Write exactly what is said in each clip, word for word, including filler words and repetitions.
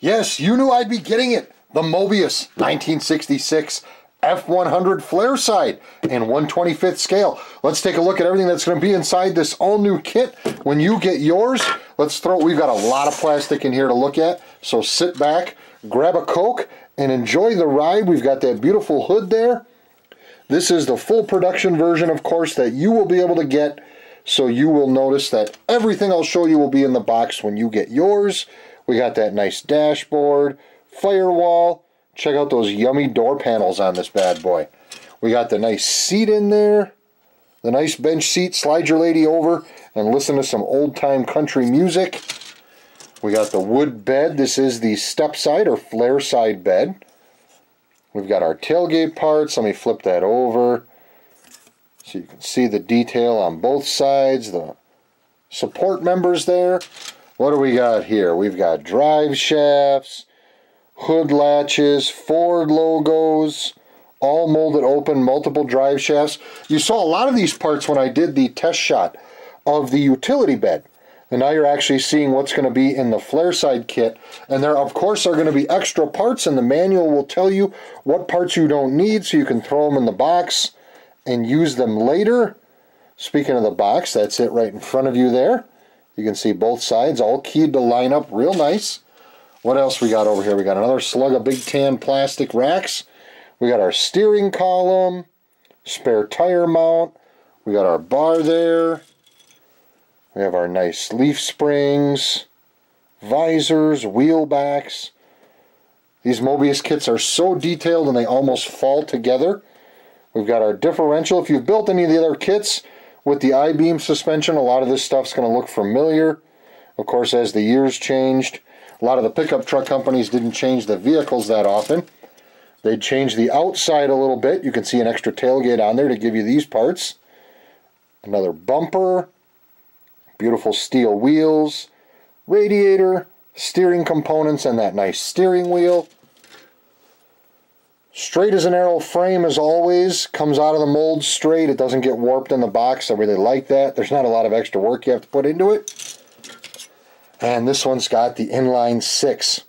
Yes, you knew I'd be getting it. The Moebius nineteen sixty-six F one hundred Flareside and one twenty-fifth scale. Let's take a look at everything that's going to be inside this all-new kit when you get yours. Let's throw, we've got a lot of plastic in here to look at, so sit back, grab a Coke, and enjoy the ride. We've got that beautiful hood there. This is the full production version, of course, that you will be able to get, so you will notice that everything I'll show you will be in the box when you get yours. We got that nice dashboard, firewall. Check out those yummy door panels on this bad boy. We got the nice seat in there, the nice bench seat. Slide your lady over and listen to some old-time country music. We got the wood bed. This is the Stepside or Flareside bed. We've got our tailgate parts. Let me flip that over so you can see the detail on both sides. The support members there. What do we got here? We've got drive shafts, hood latches, Ford logos, all molded open, multiple drive shafts. You saw a lot of these parts when I did the test shot of the utility bed. And now you're actually seeing what's going to be in the Flareside kit. And there, of course, are going to be extra parts, and the manual will tell you what parts you don't need so you can throw them in the box and use them later. Speaking of the box, that's it right in front of you there. You can see both sides all keyed to line up real nice. What else we got over here? We got another slug of big tan plastic racks. We got our steering column, spare tire mount. We got our bar there. We have our nice leaf springs, visors, wheel backs. These Moebius kits are so detailed and they almost fall together. We've got our differential. If you've built any of the other kits with the I-beam suspension, a lot of this stuff's going to look familiar. Of course, as the years changed, a lot of the pickup truck companies didn't change the vehicles that often. They'd change the outside a little bit. You can see an extra tailgate on there to give you these parts. Another bumper. Beautiful steel wheels, radiator, steering components, and that nice steering wheel. Straight as an arrow frame, as always. Comes out of the mold straight. It doesn't get warped in the box. I really like that. There's not a lot of extra work you have to put into it. And this one's got the inline six.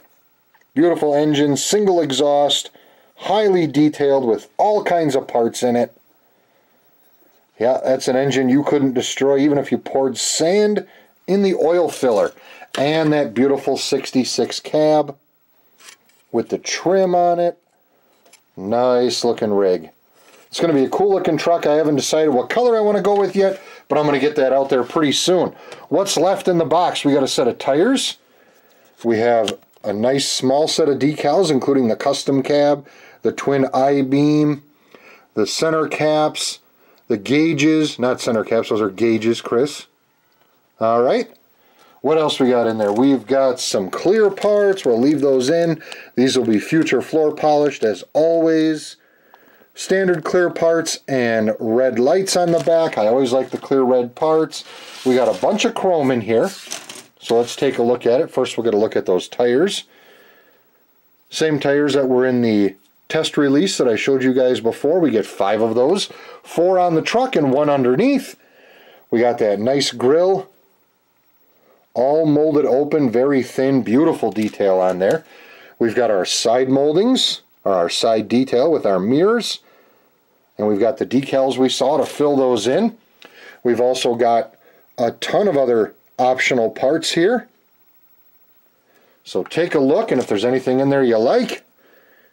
Beautiful engine, single exhaust, highly detailed with all kinds of parts in it. Yeah, that's an engine you couldn't destroy even if you poured sand in the oil filler. And that beautiful sixty-six cab with the trim on it. Nice looking rig. It's going to be a cool looking truck. I haven't decided what color I want to go with yet, but I'm going to get that out there pretty soon. What's left in the box? We got a set of tires. We have a nice small set of decals, including the custom cab, the twin I-beam, the center caps, the gauges, not center caps, those are gauges, Chris. All right. What else we got in there? We've got some clear parts. We'll leave those in. These will be future floor polished as always. Standard clear parts and red lights on the back. I always like the clear red parts. We got a bunch of chrome in here. So let's take a look at it. First, we'll get a look at those tires. Same tires that were in the test release that I showed you guys before. We get five of those, four on the truck and one underneath. We got that nice grill, all molded open, very thin, beautiful detail on there. We've got our side moldings, or our side detail with our mirrors, and we've got the decals we saw to fill those in. We've also got a ton of other optional parts here. So take a look, and if there's anything in there you like,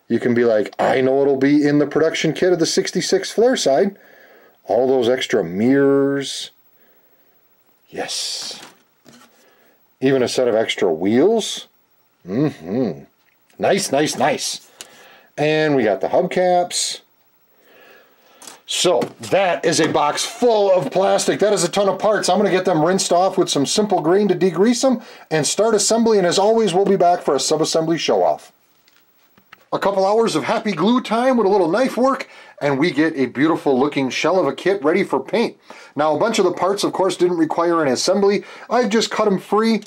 you can be like, I know it'll be in the production kit of the sixty-six Flareside. All those extra mirrors. Yes. Even a set of extra wheels. Mm-hmm. Nice, nice, nice. And we got the hubcaps. So that is a box full of plastic. That is a ton of parts. I'm going to get them rinsed off with some simple green to degrease them and start assembly. And as always, we'll be back for a sub-assembly show-off. A couple hours of happy glue time with a little knife work, and we get a beautiful looking shell of a kit ready for paint. Now, a bunch of the parts, of course, didn't require an assembly. I've just cut them free,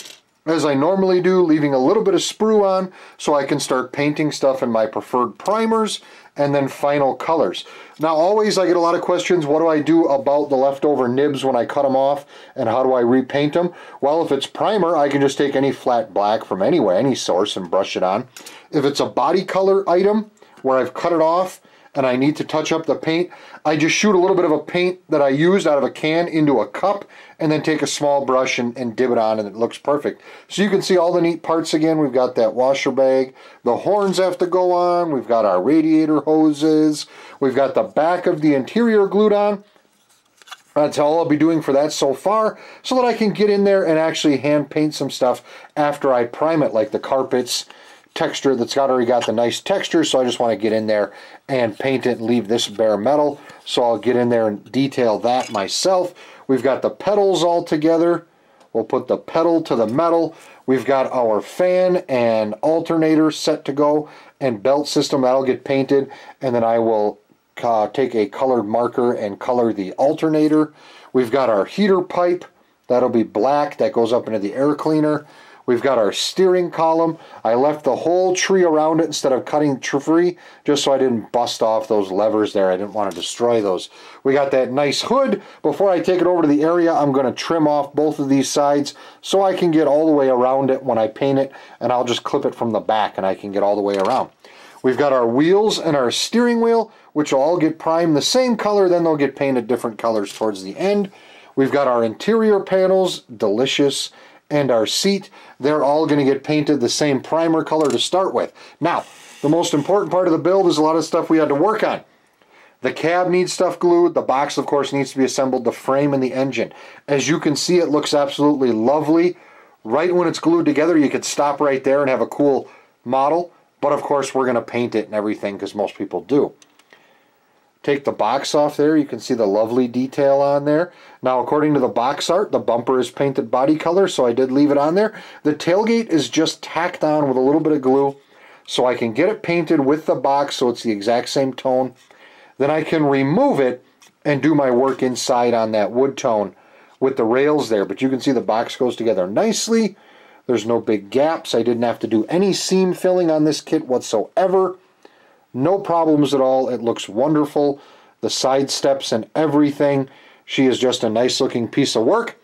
as I normally do, leaving a little bit of sprue on so I can start painting stuff in my preferred primers and then final colors. Now always I get a lot of questions, what do I do about the leftover nibs when I cut them off and how do I repaint them? Well, if it's primer, I can just take any flat black from anywhere, any source, and brush it on. If it's a body color item where I've cut it off and I need to touch up the paint, I just shoot a little bit of a paint that I used out of a can into a cup and then take a small brush and, and dip it on, and it looks perfect. So you can see all the neat parts again. We've got that washer bag, the horns have to go on, we've got our radiator hoses, we've got the back of the interior glued on. That's all I'll be doing for that so far, so that I can get in there and actually hand paint some stuff after I prime it, like the carpets texture that's got already got the nice texture, so I just want to get in there and paint it and leave this bare metal, so I'll get in there and detail that myself. We've got the pedals all together, we'll put the pedal to the metal. We've got our fan and alternator set to go, and belt system, that'll get painted, and then I will uh, take a colored marker and color the alternator. We've got our heater pipe, that'll be black, that goes up into the air cleaner. We've got our steering column. I left the whole tree around it instead of cutting free, just so I didn't bust off those levers there. I didn't want to destroy those. We got that nice hood. Before I take it over to the area, I'm going to trim off both of these sides so I can get all the way around it when I paint it, and I'll just clip it from the back and I can get all the way around. We've got our wheels and our steering wheel, which will all get primed the same color, then they'll get painted different colors towards the end. We've got our interior panels, delicious, and our seat, they're all going to get painted the same primer color to start with. Now, the most important part of the build is a lot of stuff we had to work on. The cab needs stuff glued, the box of course needs to be assembled, the frame and the engine. As you can see, it looks absolutely lovely. Right when it's glued together, you could stop right there and have a cool model, but of course we're going to paint it and everything because most people do. Take the box off there, you can see the lovely detail on there. Now according to the box art, the bumper is painted body color, so I did leave it on there. The tailgate is just tacked on with a little bit of glue, so I can get it painted with the box so it's the exact same tone. Then I can remove it and do my work inside on that wood tone with the rails there. But you can see the box goes together nicely. There's no big gaps. I didn't have to do any seam filling on this kit whatsoever. No problems at all. It looks wonderful. The side steps and everything. She is just a nice looking piece of work.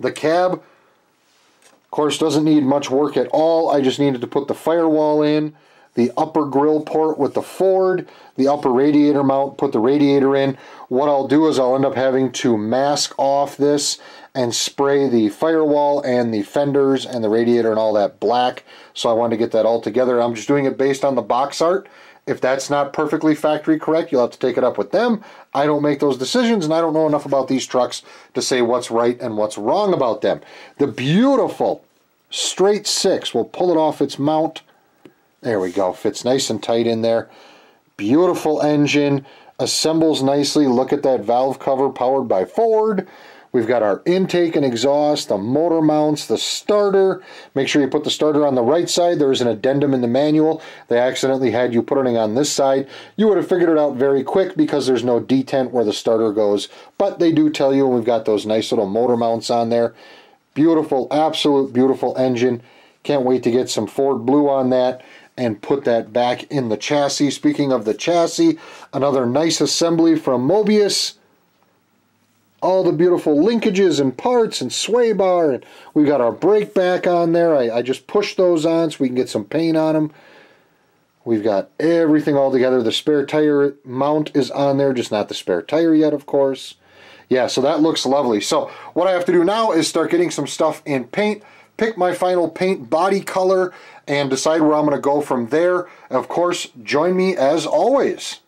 The cab, of course, doesn't need much work at all. I just needed to put the firewall in, the upper grill port with the Ford, the upper radiator mount, put the radiator in. What I'll do is I'll end up having to mask off this and spray the firewall and the fenders and the radiator and all that black. So I wanted to get that all together. I'm just doing it based on the box art. If that's not perfectly factory correct, you'll have to take it up with them. I don't make those decisions, and I don't know enough about these trucks to say what's right and what's wrong about them. The beautiful straight six, we'll pull it off its mount. There we go, fits nice and tight in there. Beautiful engine, assembles nicely. Look at that valve cover, powered by Ford. We've got our intake and exhaust, the motor mounts, the starter. Make sure you put the starter on the right side. There is an addendum in the manual. They accidentally had you putting it on this side. You would have figured it out very quick because there's no detent where the starter goes. But they do tell you, and we've got those nice little motor mounts on there. Beautiful, absolute beautiful engine. Can't wait to get some Ford Blue on that and put that back in the chassis. Speaking of the chassis, another nice assembly from Moebius. All the beautiful linkages and parts and sway bar, and we've got our brake back on there. I, I just pushed those on so we can get some paint on them. We've got everything all together. The spare tire mount is on there, just not the spare tire yet, of course. Yeah, so that looks lovely. So what I have to do now is start getting some stuff in paint, pick my final paint body color, and decide where I'm going to go from there. Of course, join me as always.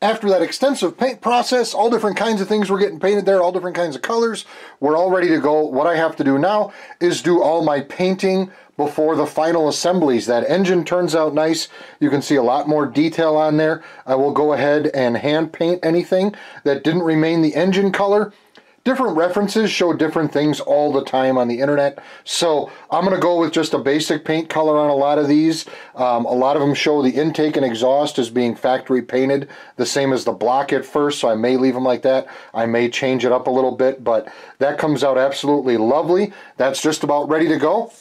After that extensive paint process, all different kinds of things were getting painted there, all different kinds of colors. We're all ready to go. What I have to do now is do all my painting before the final assemblies. That engine turns out nice. You can see a lot more detail on there. I will go ahead and hand paint anything that didn't remain the engine color. Different references show different things all the time on the internet, so I'm going to go with just a basic paint color on a lot of these. Um, a lot of them show the intake and exhaust as being factory painted, the same as the block at first, so I may leave them like that. I may change it up a little bit, but that comes out absolutely lovely. That's just about ready to go.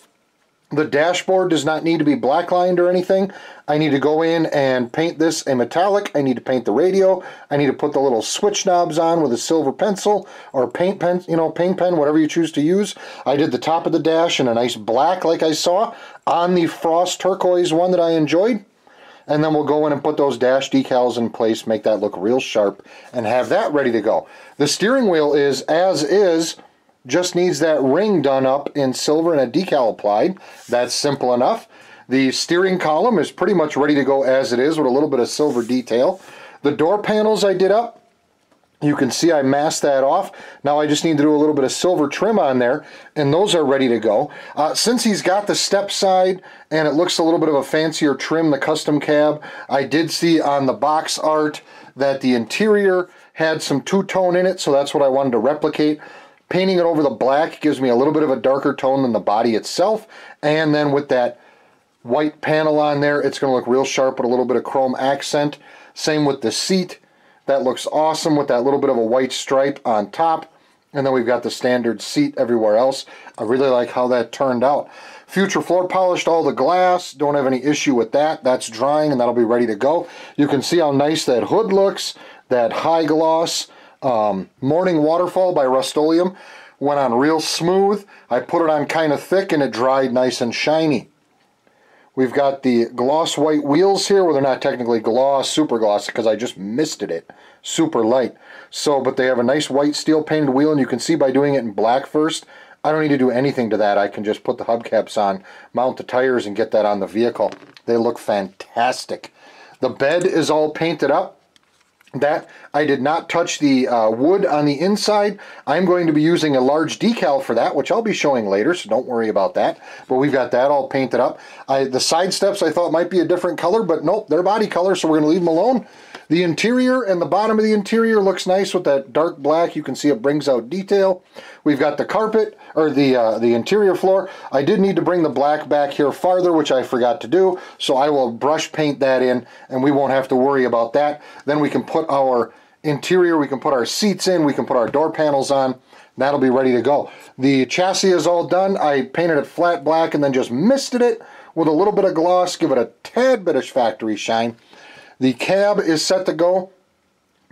The dashboard does not need to be blacklined or anything. I need to go in and paint this a metallic. I need to paint the radio. I need to put the little switch knobs on with a silver pencil or paint pen, you know, paint pen, whatever you choose to use. I did the top of the dash in a nice black like I saw on the frost turquoise one that I enjoyed. And then we'll go in and put those dash decals in place, make that look real sharp, and have that ready to go. The steering wheel is as is. Just needs that ring done up in silver and a decal applied. That's simple enough. The steering column is pretty much ready to go as it is with a little bit of silver detail. The door panels I did up. You can see I masked that off. Now I just need to do a little bit of silver trim on there, and those are ready to go. Uh, since he's got the Stepside, and it looks a little bit of a fancier trim, the custom cab, I did see on the box art that the interior had some two-tone in it, so that's what I wanted to replicate. Painting it over the black gives me a little bit of a darker tone than the body itself. And then with that white panel on there, it's going to look real sharp with a little bit of chrome accent. Same with the seat. That looks awesome with that little bit of a white stripe on top. And then we've got the standard seat everywhere else. I really like how that turned out. Future floor polished all the glass. Don't have any issue with that. That's drying and that'll be ready to go. You can see how nice that hood looks. That high gloss. Um, Morning Waterfall by Rust-Oleum went on real smooth. I put it on kind of thick and it dried nice and shiny. We've got the gloss white wheels here. Well, they're not technically gloss, super gloss, because I just misted it. Super light. So, but they have a nice white steel painted wheel, and you can see by doing it in black first, I don't need to do anything to that. I can just put the hubcaps on, mount the tires, and get that on the vehicle. They look fantastic. The bed is all painted up. That I did not touch the uh, wood on the inside. I'm going to be using a large decal for that, which I'll be showing later, so don't worry about that. But we've got that all painted up. I, the side steps I thought might be a different color, but nope, they're body color, so we're going to leave them alone. The interior and the bottom of the interior looks nice with that dark black. You can see it brings out detail. We've got the carpet, or the, uh, the interior floor. I did need to bring the black back here farther, which I forgot to do, so I will brush paint that in, and we won't have to worry about that. Then we can put our interior, we can put our seats in, we can put our door panels on. That'll be ready to go. The chassis is all done. I painted it flat black and then just misted it with a little bit of gloss, give it a tad bit of factory shine. The cab is set to go.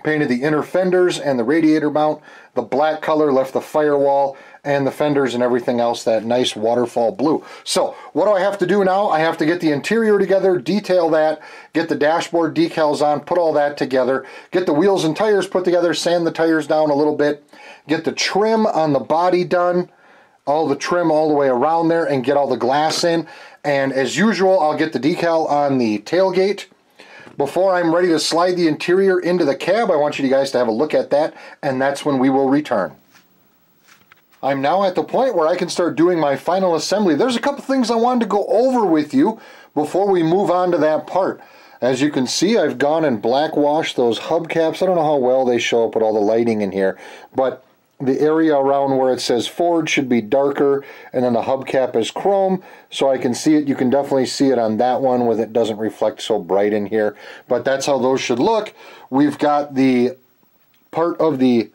Painted the inner fenders and the radiator mount. The black color left the firewall and the fenders and everything else that nice waterfall blue. So what do I have to do now? I have to get the interior together, detail that, get the dashboard decals on, put all that together, get the wheels and tires put together, sand the tires down a little bit, get the trim on the body done, all the trim all the way around there, and get all the glass in. And as usual, I'll get the decal on the tailgate. Before I'm ready to slide the interior into the cab, I want you guys to have a look at that, and that's when we will return. I'm now at the point where I can start doing my final assembly. There's a couple things I wanted to go over with you before we move on to that part. As you can see, I've gone and black washed those hubcaps. I don't know how well they show up with all the lighting in here, but the area around where it says Ford should be darker, and then the hubcap is chrome, so I can see it. You can definitely see it on that one where it doesn't reflect so bright in here, but that's how those should look. We've got the part of the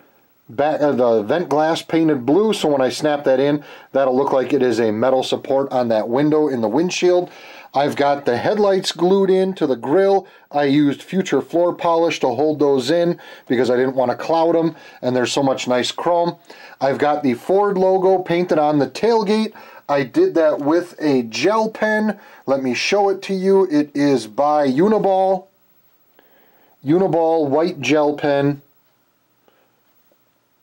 back of the vent glass painted blue, so when I snap that in, that'll look like it is a metal support on that window in the windshield. I've got the headlights glued in to the grill. I used Future Floor Polish to hold those in because I didn't want to cloud them, and there's so much nice chrome. I've got the Ford logo painted on the tailgate. I did that with a gel pen. Let me show it to you. It is by Uniball. Uniball white gel pen.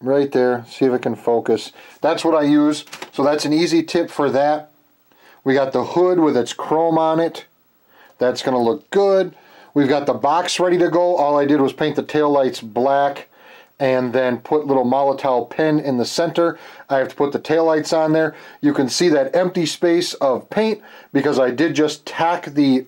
Right there. See if it can focus. That's what I use. So that's an easy tip for that. We got the hood with its chrome on it. That's going to look good. We've got the box ready to go. All I did was paint the taillights black and then put little Molotow pin in the center. I have to put the taillights on there. You can see that empty space of paint because I did just tack the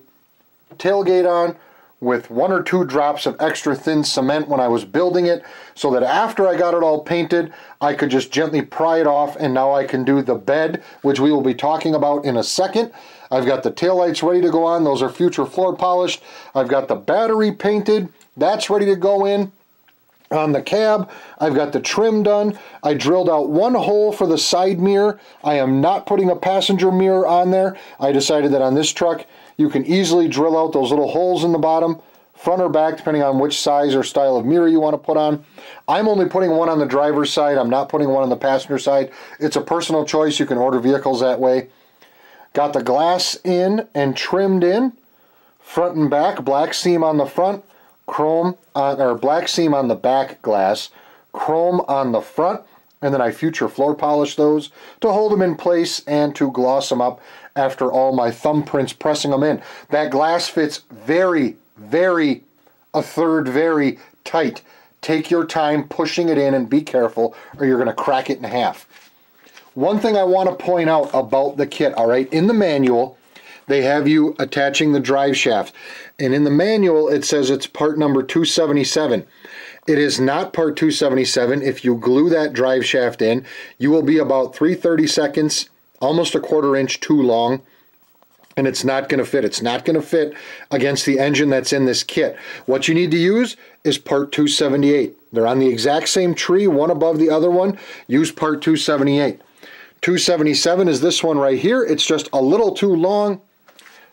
tailgate on with one or two drops of extra thin cement when I was building it, so that after I got it all painted, I could just gently pry it off, and now I can do the bed, which we will be talking about in a second. I've got the taillights ready to go on. Those are future floor polished. I've got the battery painted. That's ready to go in. On the cab, I've got the trim done. I drilled out one hole for the side mirror. I am not putting a passenger mirror on there. I decided that on this truck, you can easily drill out those little holes in the bottom, front or back, depending on which size or style of mirror you want to put on. I'm only putting one on the driver's side. I'm not putting one on the passenger side. It's a personal choice. You can order vehicles that way. Got the glass in and trimmed in, front and back, black seam on the front, chrome on, or black seam on the back glass, chrome on the front, and then I future floor polish those to hold them in place and to gloss them up after all my thumbprints pressing them in. That glass fits very, very, a third very tight. Take your time pushing it in and be careful or you're going to crack it in half. One thing I want to point out about the kit, all right, in the manual, they have you attaching the drive shaft. And in the manual, it says it's part number two seventy-seven. It is not part two seventy-seven. If you glue that drive shaft in, you will be about three thirty-seconds, almost a quarter inch too long, and it's not going to fit. It's not going to fit against the engine that's in this kit. What you need to use is part two seventy-eight. They're on the exact same tree, one above the other one. Use part two seventy-eight. two seventy-seven is this one right here. It's just a little too long.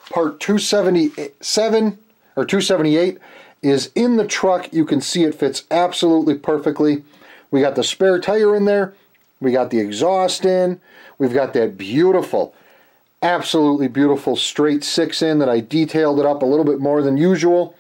Part two seventy-seven or two seventy-eight is in the truck. You can see it fits absolutely perfectly. We got the spare tire in there. We got the exhaust in. We've got that beautiful, absolutely beautiful straight six in that I detailed it up a little bit more than usual.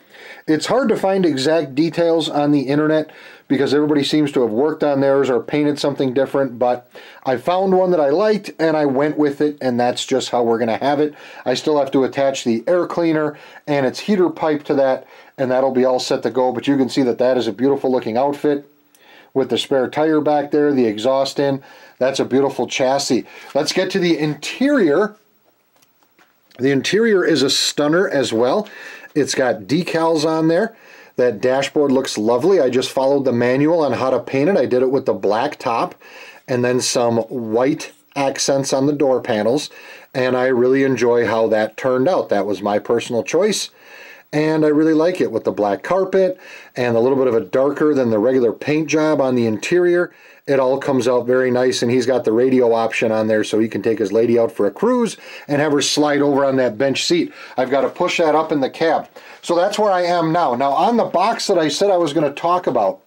It's hard to find exact details on the internet because everybody seems to have worked on theirs or painted something different, but I found one that I liked and I went with it, and that's just how we're going to have it. I still have to attach the air cleaner and its heater pipe to that, and that'll be all set to go, but you can see that that is a beautiful looking outfit with the spare tire back there, the exhaust in. That's a beautiful chassis. Let's get to the interior. The interior is a stunner as well. It's got decals on there. That dashboard looks lovely. I just followed the manual on how to paint it. I did it with the black top and then some white accents on the door panels, and I really enjoy how that turned out. That was my personal choice, and I really like it with the black carpet and a little bit of a darker than the regular paint job on the interior. It all comes out very nice, and he's got the radio option on there so he can take his lady out for a cruise and have her slide over on that bench seat. I've got to push that up in the cab. So that's where I am now. Now on the box that I said I was going to talk about,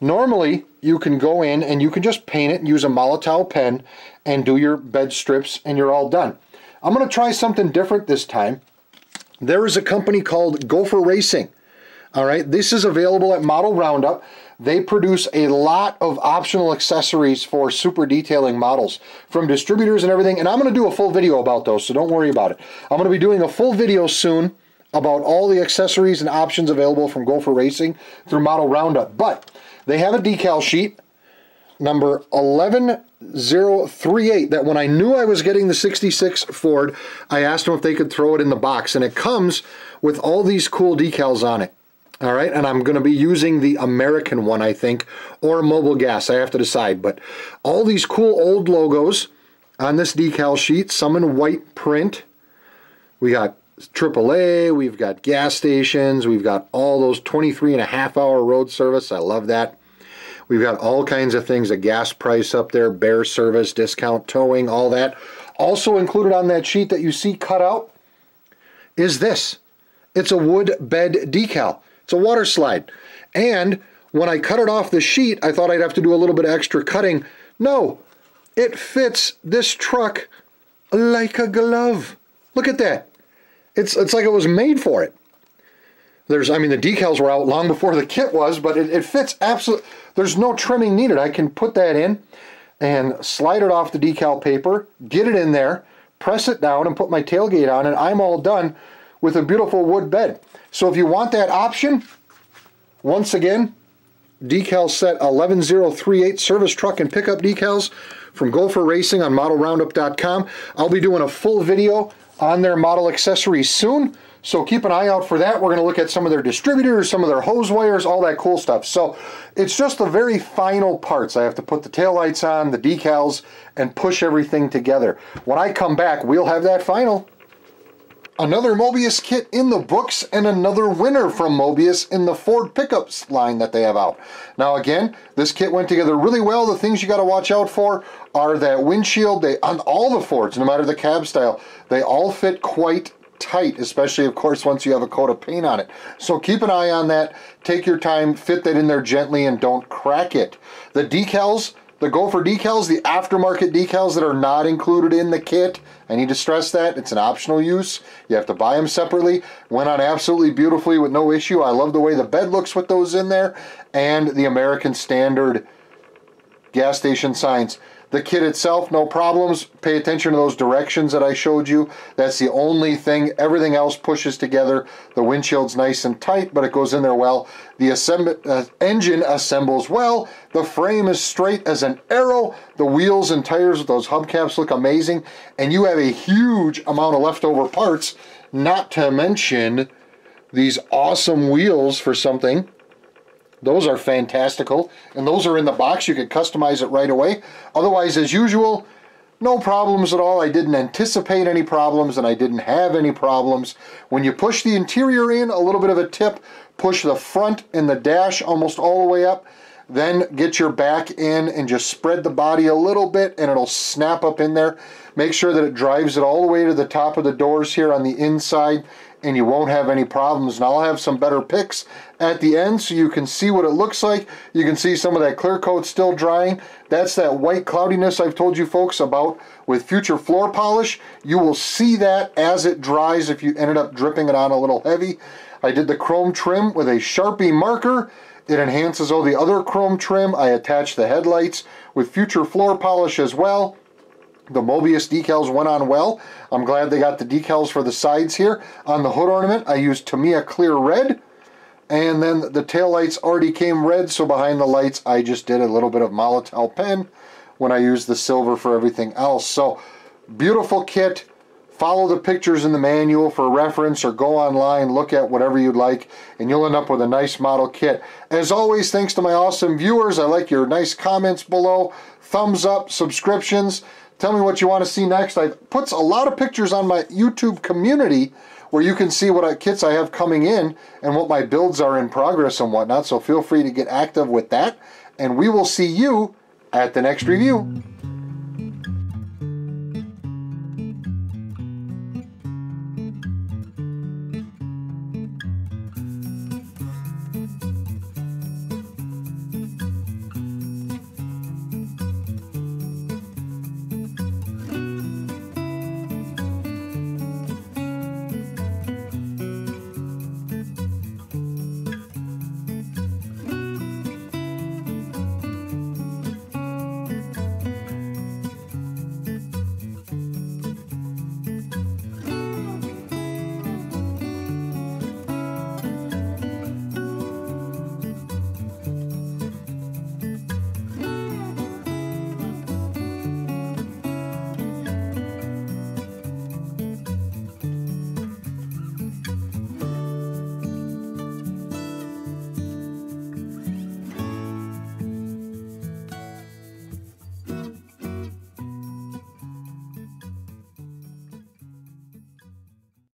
normally you can go in and you can just paint it and use a Molotow pen and do your bed strips and you're all done. I'm going to try something different this time. There is a company called Gofer Racing, all right? This is available at Model Roundup. They produce a lot of optional accessories for super detailing models from distributors and everything, and I'm going to do a full video about those, so don't worry about it. I'm going to be doing a full video soon about all the accessories and options available from Gofer Racing through Model Roundup, but they have a decal sheet, number eleven oh thirty-eight, that when I knew I was getting the sixty-six Ford, I asked them if they could throw it in the box, and it comes with all these cool decals on it. All right, and I'm going to be using the American one, I think, or Mobile Gas. I have to decide, but all these cool old logos on this decal sheet, some in white print. We got triple A, we've got gas stations, we've got all those twenty-three and a half hour road service. I love that. We've got all kinds of things, a gas price up there, bare service, discount towing, all that. Also included on that sheet that you see cut out is this. It's a wood bed decal. It's a water slide. And when I cut it off the sheet, I thought I'd have to do a little bit of extra cutting. No, it fits this truck like a glove. Look at that. It's, it's like it was made for it. There's, I mean, the decals were out long before the kit was, but it, it fits absolutely. There's no trimming needed. I can put that in and slide it off the decal paper, get it in there, press it down, and put my tailgate on, and I'm all done with a beautiful wood bed. So if you want that option, once again, decal set eleven oh thirty-eight service truck and pickup decals from Gofer Racing on model roundup dot com. I'll be doing a full video on their model accessories soon, so keep an eye out for that. We're going to look at some of their distributors, some of their hose wires, all that cool stuff. So it's just the very final parts. I have to put the taillights on, the decals, and push everything together. When I come back, we'll have that final. Another Moebius kit in the books, and another winner from Moebius in the Ford pickups line that they have out. Now again, this kit went together really well. The things you got to watch out for are that windshield. They, on all the Fords, no matter the cab style, they all fit quite tight, especially of course once you have a coat of paint on it. So keep an eye on that, take your time, fit that in there gently and don't crack it. The decals, the Gofer decals, the aftermarket decals that are not included in the kit, I need to stress that, it's an optional use, you have to buy them separately, went on absolutely beautifully with no issue. I love the way the bed looks with those in there, and the American Standard gas station signs. The kit itself, no problems. Pay attention to those directions that I showed you. That's the only thing. Everything else pushes together. The windshield's nice and tight, but it goes in there well. The assemb uh, engine assembles well. The frame is straight as an arrow. The wheels and tires with those hubcaps look amazing. And you have a huge amount of leftover parts, not to mention these awesome wheels for something. Those are fantastical, and those are in the box. You can customize it right away. Otherwise, as usual, no problems at all. I didn't anticipate any problems, and I didn't have any problems. When you push the interior in, a little bit of a tip, push the front and the dash almost all the way up, then get your back in and just spread the body a little bit, and it'll snap up in there. Make sure that it drives it all the way to the top of the doors here on the inside, and you won't have any problems. And I'll have some better pics at the end so you can see what it looks like. You can see some of that clear coat still drying. That's that white cloudiness I've told you folks about with future floor polish. You will see that as it dries if you ended up dripping it on a little heavy. I did the chrome trim with a Sharpie marker. It enhances all the other chrome trim. I attached the headlights with future floor polish as well. The Moebius decals went on well. I'm glad they got the decals for the sides here. On the hood ornament, I used Tamiya clear red. And then the taillights already came red, so behind the lights, I just did a little bit of Molotow pen when I used the silver for everything else. So, beautiful kit. Follow the pictures in the manual for reference, or go online, look at whatever you'd like, and you'll end up with a nice model kit. As always, thanks to my awesome viewers. I like your nice comments below. Thumbs up, subscriptions. Tell me what you want to see next. I put a lot of pictures on my YouTube community where you can see what kits I have coming in and what my builds are in progress and whatnot. So feel free to get active with that. And we will see you at the next review.